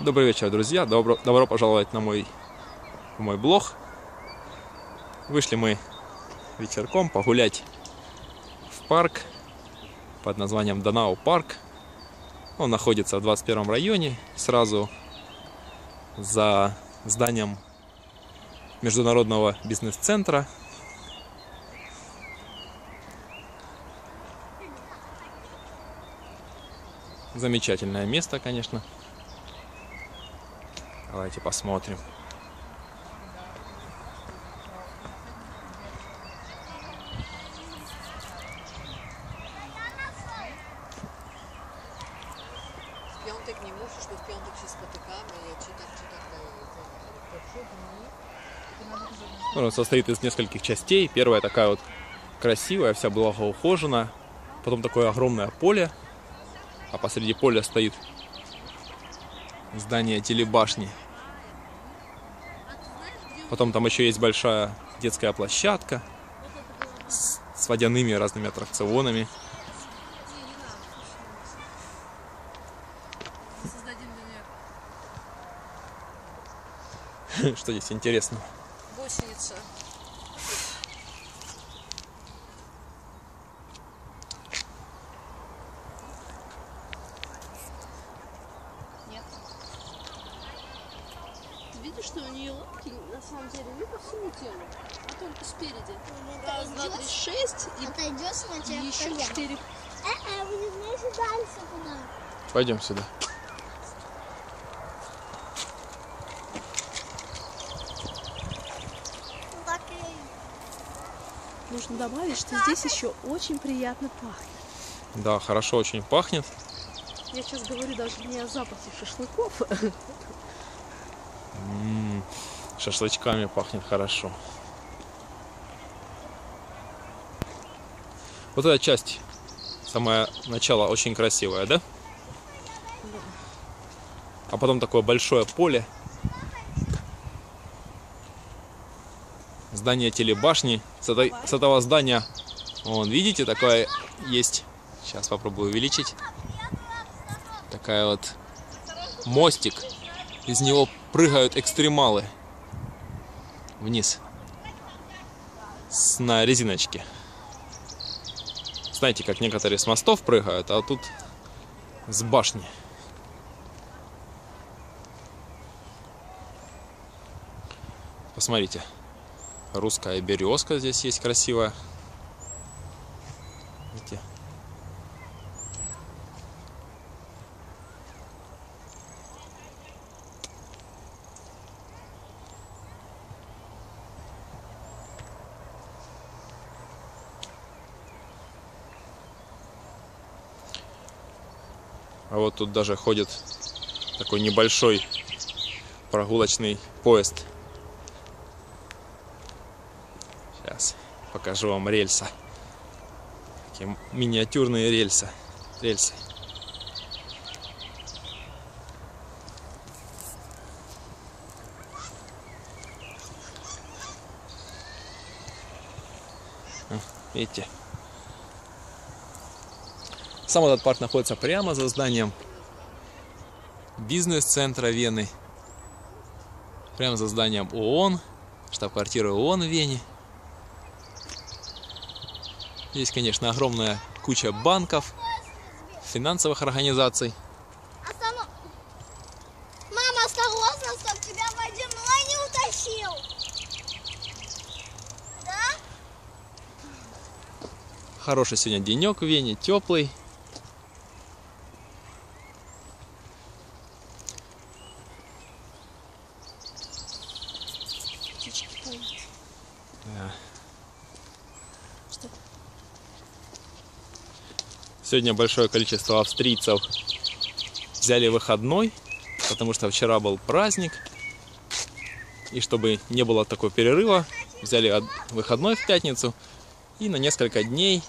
Добрый вечер, друзья. Добро пожаловать на мой блог. Вышли мы вечерком погулять в парк под названием Донау-парк. Он находится в 21 районе, сразу за зданием Международного бизнес-центра. Замечательное место, конечно. Давайте посмотрим. Он состоит из нескольких частей. Первая такая вот красивая, вся благоухожена. Потом такое огромное поле. А посреди поля стоит здание телебашни. Потом там еще есть большая детская площадка с водяными разными аттракционами. Что здесь интересно? Гусеница. Видишь, что у нее лапки на самом деле не по всему телу, а только спереди. Раз, два, три, шесть, и отойдет сначала. Еще четыре. Вы не знаете дальше куда? Пойдем сюда. Нужно добавить, что здесь еще очень приятно пахнет. Да, хорошо очень пахнет. Я сейчас говорю даже не о запахе шашлыков. Шашлычками пахнет хорошо. Вот эта часть, самое начало, очень красивая, да? Да. А потом такое большое поле. Здание телебашни. С этого здания, вон, видите, такое есть. Сейчас попробую увеличить. Такая вот мостик. Из него прыгают экстремалы вниз на резиночке. Знаете, как некоторые с мостов прыгают, а тут с башни. Посмотрите, русская березка здесь есть красивая. Видите? А вот тут даже ходит такой небольшой прогулочный поезд. Сейчас покажу вам рельсы. Такие миниатюрные рельсы. Видите? Сам этот парк находится прямо за зданием бизнес-центра Вены. Прямо за зданием ООН, штаб-квартиры ООН в Вене. Здесь, конечно, огромная куча банков, финансовых организаций. Мама, осторожно, чтоб тебя водяной не утащил. Да? Хороший сегодня денек в Вене, теплый. Сегодня большое количество австрийцев взяли выходной, потому что вчера был праздник. И чтобы не было такого перерыва, взяли выходной в пятницу. И на несколько дней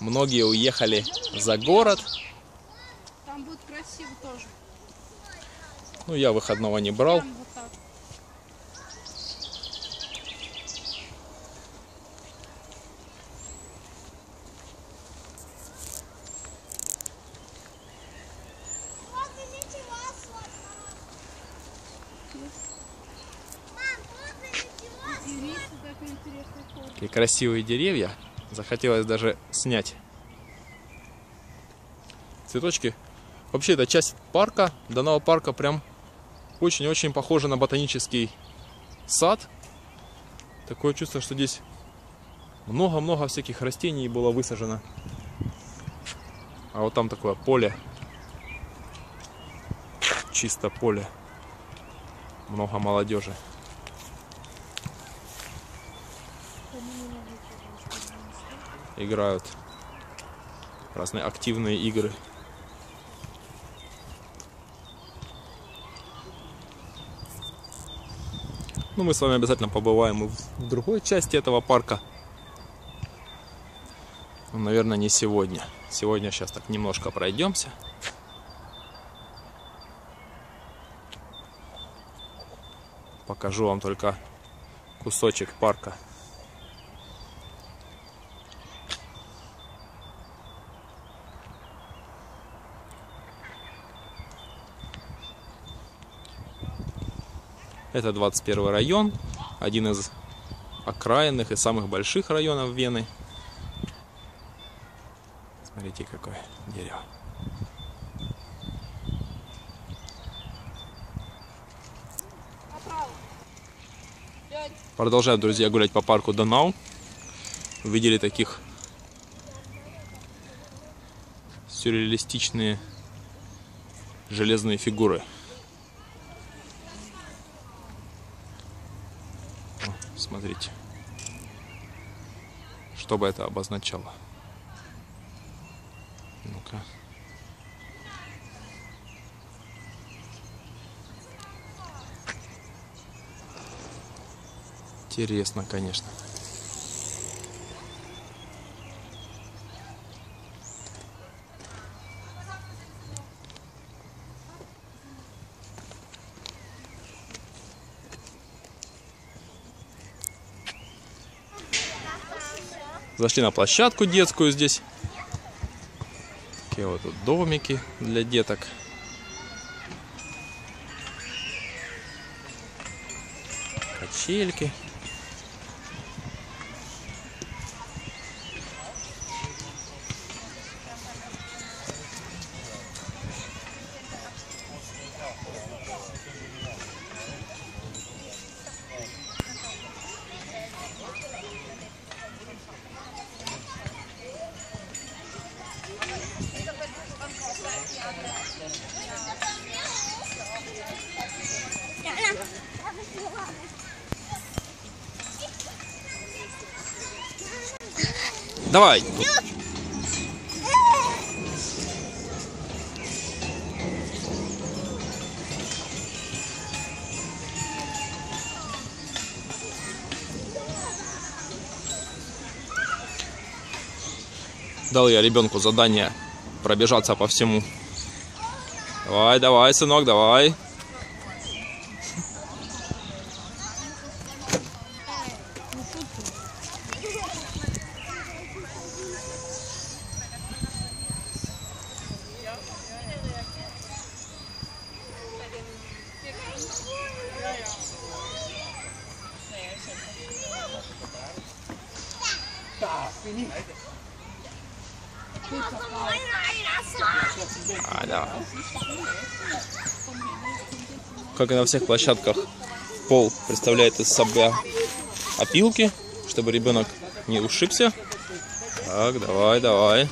многие уехали за город. Там будет красиво тоже. Ну, я выходного не брал. Такие красивые деревья. Захотелось даже снять цветочки. Вообще, эта часть парка, Донау-парка, прям очень-очень похожа на ботанический сад. Такое чувство, что здесь много-много всяких растений было высажено. А вот там такое поле. Чисто поле. Много молодежи. Играют разные активные игры. Ну, мы с вами обязательно побываем и в другой части этого парка. Ну, наверное, не сегодня. Сегодня сейчас так немножко пройдемся. Покажу вам только кусочек парка. Это 21 район, один из окраинных и самых больших районов Вены. Смотрите, какое дерево. Продолжаем, друзья, гулять по парку Донау. Увидели таких сюрреалистичные железные фигуры. Смотрите, что бы это обозначало. Ну-ка. Интересно, конечно. Зашли на площадку детскую здесь. Такие вот тут домики для деток. Качельки. Давай! Дал я ребенку задание пробежаться по всему. Давай, давай, сынок, давай. А, да. Как и на всех площадках, пол представляет из себя опилки, чтобы ребенок не ушибся. Так, давай, давай.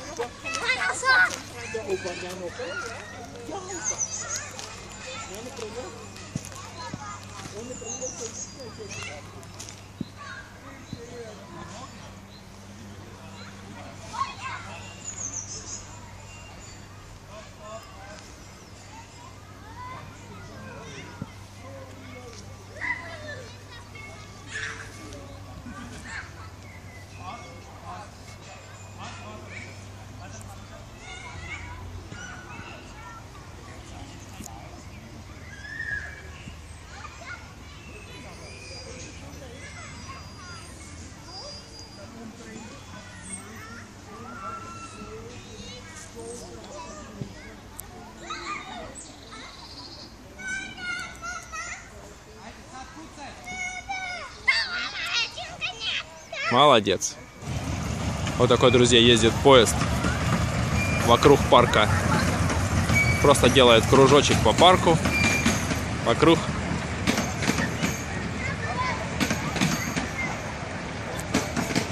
Молодец. Вот такой, друзья, ездит поезд вокруг парка. Просто делает кружочек по парку. Вокруг.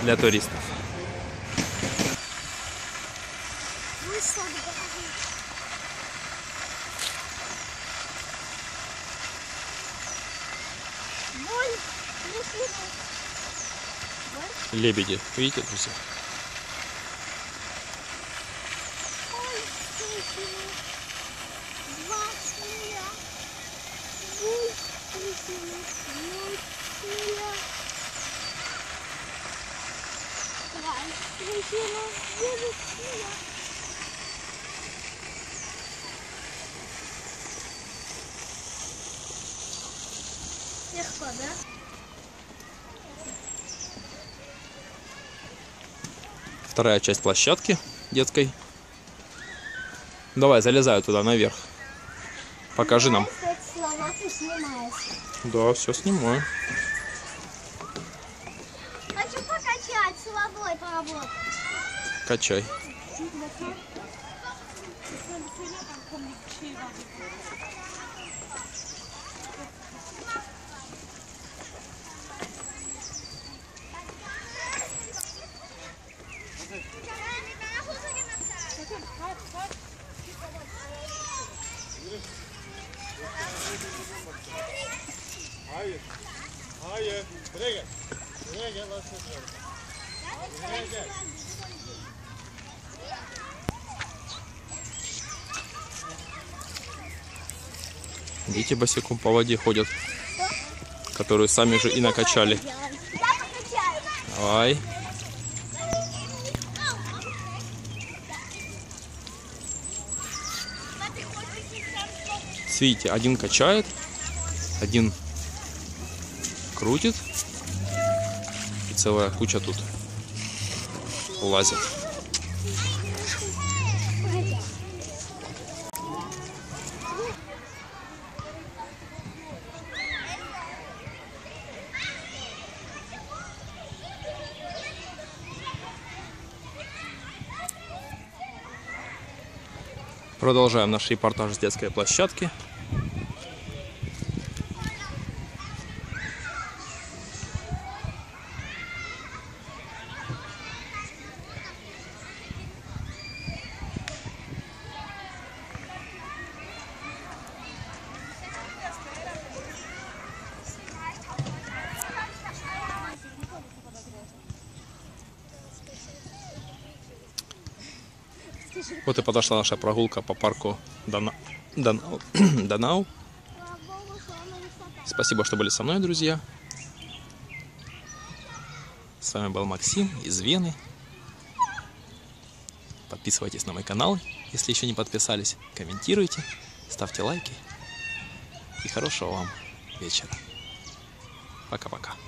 Для туристов. Лебеди. Видите, друзья? Легко, да? Вторая часть площадки детской. Давай, залезаю туда наверх. Покажи нам. Да, все снимаю. Хочу покачать, с водой поработать. Качай. Дети босиком по воде ходят, которую сами же и накачали. Давай. Видите, один качает, один крутит, и целая куча тут лазит. Продолжаем наш репортаж с детской площадки. Вот и подошла наша прогулка по парку Донау. Спасибо, что были со мной, друзья. С вами был Максим из Вены. Подписывайтесь на мой канал, если еще не подписались. Комментируйте, ставьте лайки. И хорошего вам вечера. Пока-пока.